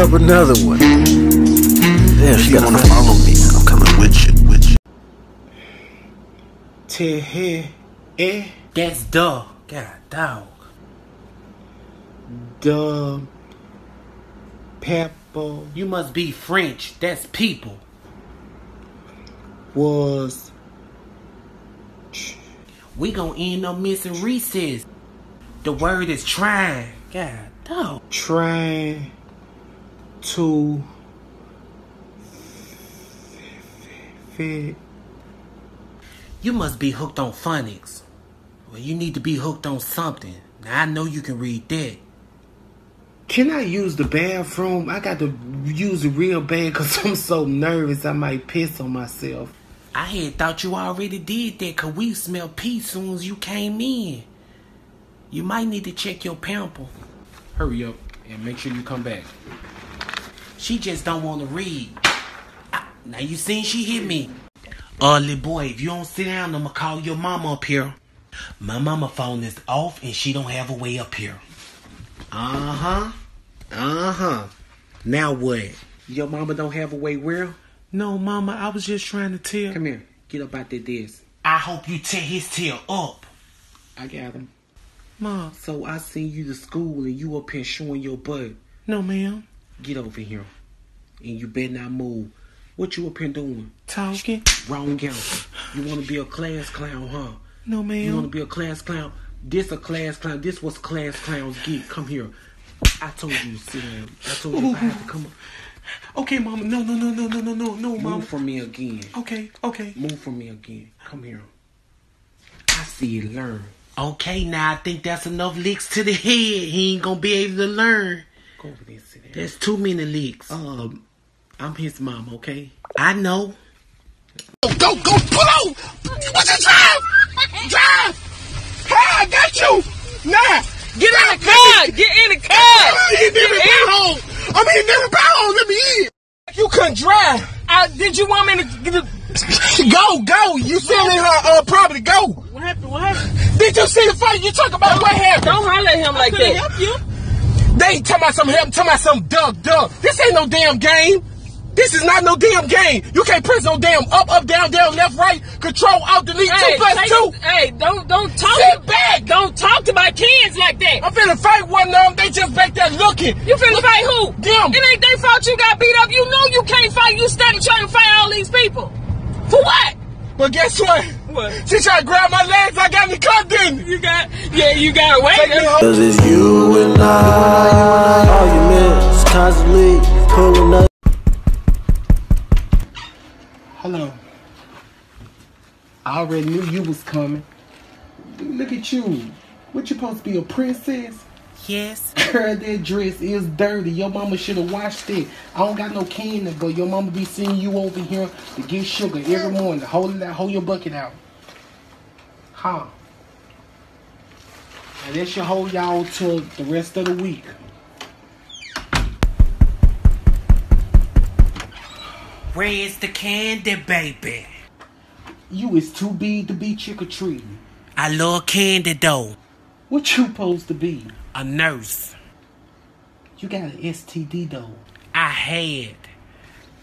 up another one. Damn, she gotta follow me. I'm coming with you. That's dog. Got a dog. Dumb. Pepper. You must be French. That's people. Was. We gonna end up missing recess. The word is trying. God, dog. Trying to fit. You must be hooked on phonics. Well, you need to be hooked on something. Now, I know you can read that. Can I use the bathroom? I got to use the real bad because I'm so nervous I might piss on myself. I had thought you already did that because we smelled pee soon as you came in. You might need to check your pamper. Hurry up and make sure you come back. She just don't want to read. Now you seen she hit me. Little boy, if you don't sit down, I'm going to call your mama up here. My mama phone is off and she don't have a way up here. Now what? Your mama don't have a way where? No, mama, I was just trying to tell. Come here. Get up out that desk. I hope you tear his tail up. I got him. Mom. So I seen you to school and you up here showing your butt. No, ma'am. Get over here. And you better not move. What you up here doing? Talking. Wrong answer. You want to be a class clown, huh? No, ma'am. You want to be a class clown? This a class clown. This was class clowns get. Come here. I told you to sit down. I told you I have to come up. Okay, mama. No, mama. Move from me again. Okay. Move from me again. Come here. I see you learn. Okay, now I think that's enough licks to the head. He ain't gonna be able to learn. Go over there and sit down. That's too many licks. I'm his mom, okay? I know. Go, pull out! What's your drive? Hey, I got you! Now! Get in the car! I'm eating every pound! I'm eating every pound! Let me eat! You couldn't drive! Did you want me to... Go! You still in her property, go! What happened? Did you see the fight? You talking about what happened? Don't holler at him like that. Help you? They ain't talking about some help, talking about some duck. This ain't no damn game. This is not no damn game. You can't press no damn up, down, left, right, control, out, delete, hey, 2 + 2. Hey, don't talk. Sit back. Don't talk to my kids like that. I'm finna fight one of them. They just back there looking. You finna fight who? Them. It ain't their fault you got beat up. You know you can't fight. You started trying to fight all these people. For what? But guess what? What? She tried to grab my legs. I got me cut, didn't you? You got away. Cause it's you and I. Arguments constantly pulling up. Hello. I already knew you was coming. Dude, look at you. What, you supposed to be a princess? Yes. Girl, that dress is dirty. Your mama should have washed it. I don't got no candy, but your mama be seeing you over here to get sugar every morning. Hold your bucket out. Huh. And that should hold y'all till the rest of the week. Where's the candy, baby? You is too big to be trick-or-treating. I love candy, though. What you supposed to be? A nurse. You got an STD, though. I had.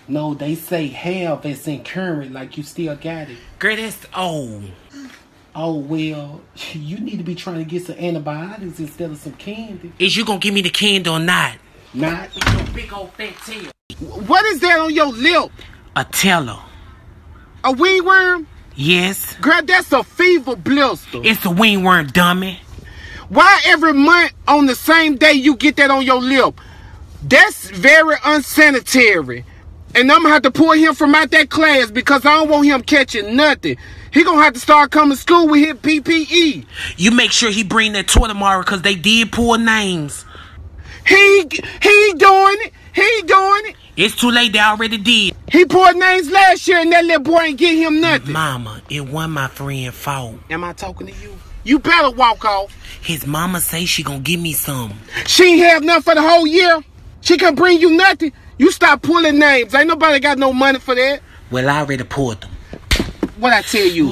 No, they say have is current, like you still got it. Girl, that's old. Oh, well, you need to be trying to get some antibiotics instead of some candy. Is you gonna give me the candy or not? Not. It's your big old fat tail. What is that on your lip? A teller. A wingworm? Yes. Girl, that's a fever blister. It's a wingworm, dummy. Why every month on the same day you get that on your lip? That's very unsanitary. And I'm going to have to pull him from out that class because I don't want him catching nothing. He going to have to start coming to school with his PPE. You make sure he bring that toy tomorrow because they did pull names. He doing it. It's too late. They already did. He poured names last year, and that little boy ain't get him nothing. Mama, it wasn't my friend's fault. Am I talking to you? You better walk off. His mama say she gonna give me some. She ain't have nothing for the whole year. She can bring you nothing. You stop pulling names. Ain't nobody got no money for that. Well, I already poured them. What I tell you?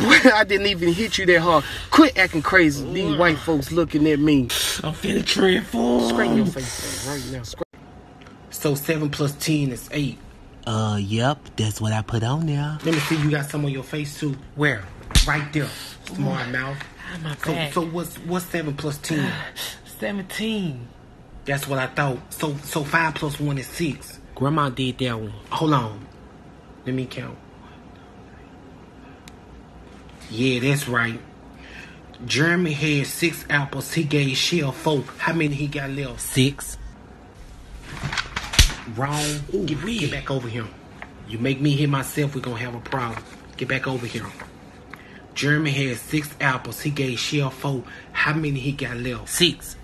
Boy, I didn't even hit you that hard. Quit acting crazy. These white folks looking at me. I'm finna transform. Scrape your face right now. So 7 plus 10 is 8. Yep. That's what I put on there. Let me see. You got some on your face too. Where? Right there. Smart mouth. My bad. So what's 7 plus 10? 17. That's what I thought. So 5 plus 1 is 6. Grandma did that one. Hold on. Let me count. Yeah, that's right. Jeremy had 6 apples. He gave Shell 4. How many he got left? 6. Wrong. Ooh, get back over here. You make me hit myself, we're going to have a problem. Get back over here. Jeremy had 6 apples. He gave Shell 4. How many he got left? 6.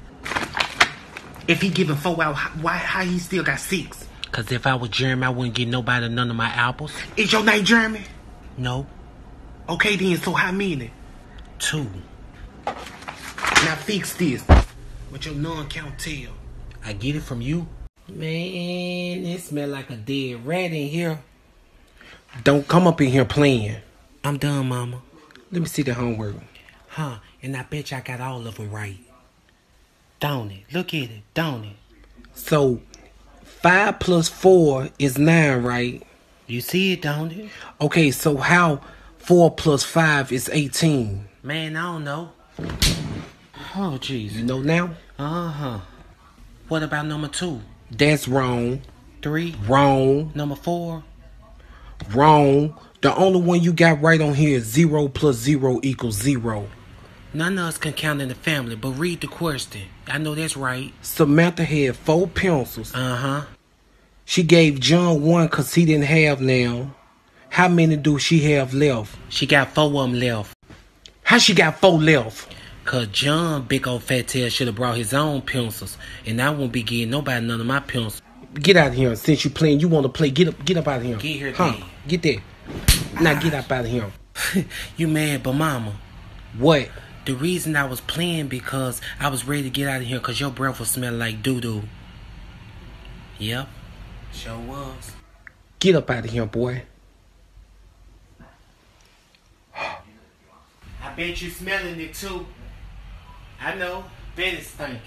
If he giving 4 out, how he still got 6? Because if I was Jeremy, I wouldn't give nobody none of my apples. Is your name Jeremy? No. Okay then, so how many? 2. Now fix this. But your non-count tail. I get it from you. Man, it smell like a dead rat in here. Don't come up in here playing. I'm done, Mama. Let me see the homework. Huh, and I bet you I got all of them right. Don't it? Look at it, don't it? So, 5 plus 4 is 9, right? You see it, don't it? Okay, so how... 4 plus 5 is 18. Man, I don't know. Oh, jeez. You know now? Uh-huh. What about number 2? That's wrong. 3? Wrong. Number 4? Wrong. The only one you got right on here is 0 plus 0 equals 0. None of us can count in the family, but read the question. I know that's right. Samantha had 4 pencils. Uh-huh. She gave John 1 because he didn't have none. How many do she have left? She got 4 of them left. How she got 4 left? Because John, big old fat tail, should have brought his own pencils. And I won't be getting nobody none of my pencils. Get out of here. Since you playing, you want to play. Get up out of here. Get here, huh? Get there. Now get up out of here. You mad, but Mama. What? The reason I was playing because I was ready to get out of here because your breath was smelling like doo-doo. Yep. Sure was. Get up out of here, boy. I bet you smelling it too. I know, bet it stink.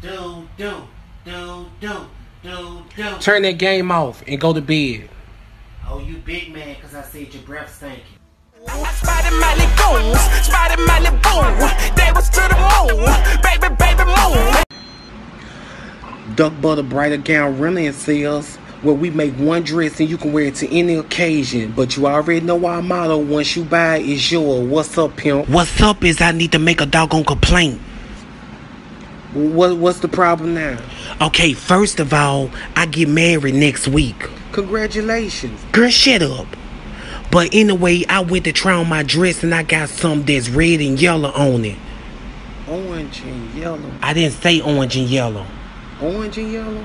Do, do, do, do, do, do. Turn that game off and go to bed. Oh, you big man, cause I said your breath stinking. I spotted my little goons, spotted my little boo. They was to the moon, baby, baby, moon. Duck Butter Brighter Gown Rental Sales, where we make one dress and you can wear it to any occasion. But you already know our motto, once you buy it, it's yours. What's up, pimp? What's up is I need to make a doggone complaint. What's the problem now? Okay, first of all, I get married next week. Congratulations. Girl, shut up. But anyway, I went to try on my dress and I got something that's red and yellow on it. Orange and yellow. I didn't say orange and yellow. Orange and yellow?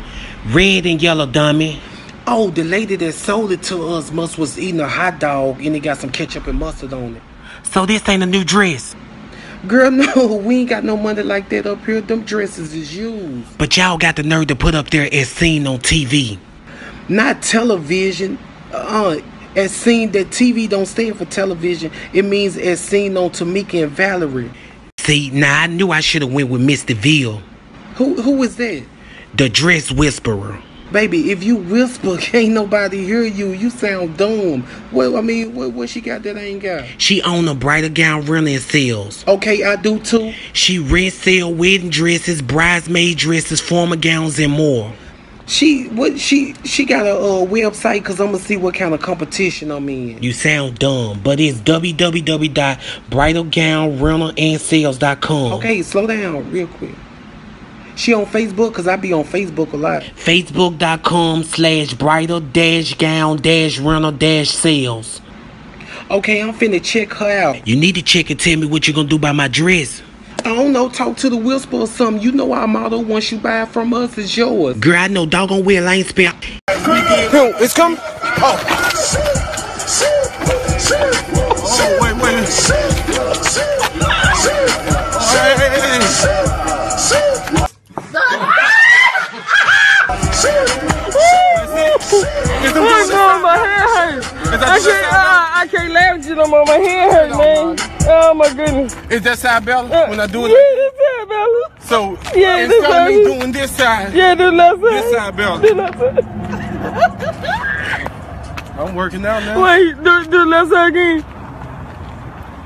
Red and yellow, dummy. Oh, the lady that sold it to us must was eating a hot dog and it got some ketchup and mustard on it. So this ain't a new dress? Girl, no, we ain't got no money like that up here. Them dresses is used. But y'all got the nerve to put up there as seen on TV. Not television. As seen, that TV don't stand for television. It means as seen on Tamika and Valerie. See, now I knew I should have went with Miss DeVille. Who is that? The dress whisperer. Baby, if you whisper, can't nobody hear you. You sound dumb. Well, I mean, what she got that I ain't got? She own a Brighter Gown Rental Sales. Okay, I do too. She rent sell wedding dresses, bridesmaid dresses, formal gowns, and more. She got a website because I'm going to see what kind of competition I'm in. You sound dumb, but it's www.bridalgownrentalandsales.com. Okay, slow down real quick. She on Facebook because I be on Facebook a lot. Facebook.com/bridal-gown-rental-sales. Okay, I'm finna check her out. You need to check and tell me what you gonna do by my dress. I don't know. Talk to the whisper or something. You know our motto, once you buy it from us, it's yours. Girl, I know doggone well I ain't spent. It's coming. Oh, wait. I can't laugh. scratching them on my hand, man. Oh my goodness. Is that side Bella? When I do it? Yeah, that's side Bella. So yeah, instead of me doing this side. Yeah, this left side. This side Bella. This left side. I'm working out now. Wait, do left side again.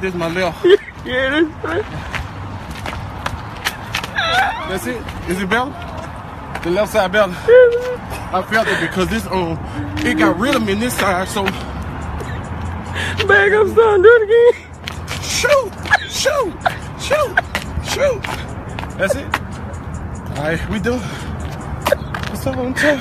This my left. Yeah, this side. That's it. Is it Bella? The left side Bella. I felt it because this it got rid of me in this side, so back up son, do it again. Shoot! Shoot! Shoot! Shoot! That's it. Alright, we do. What's up on top?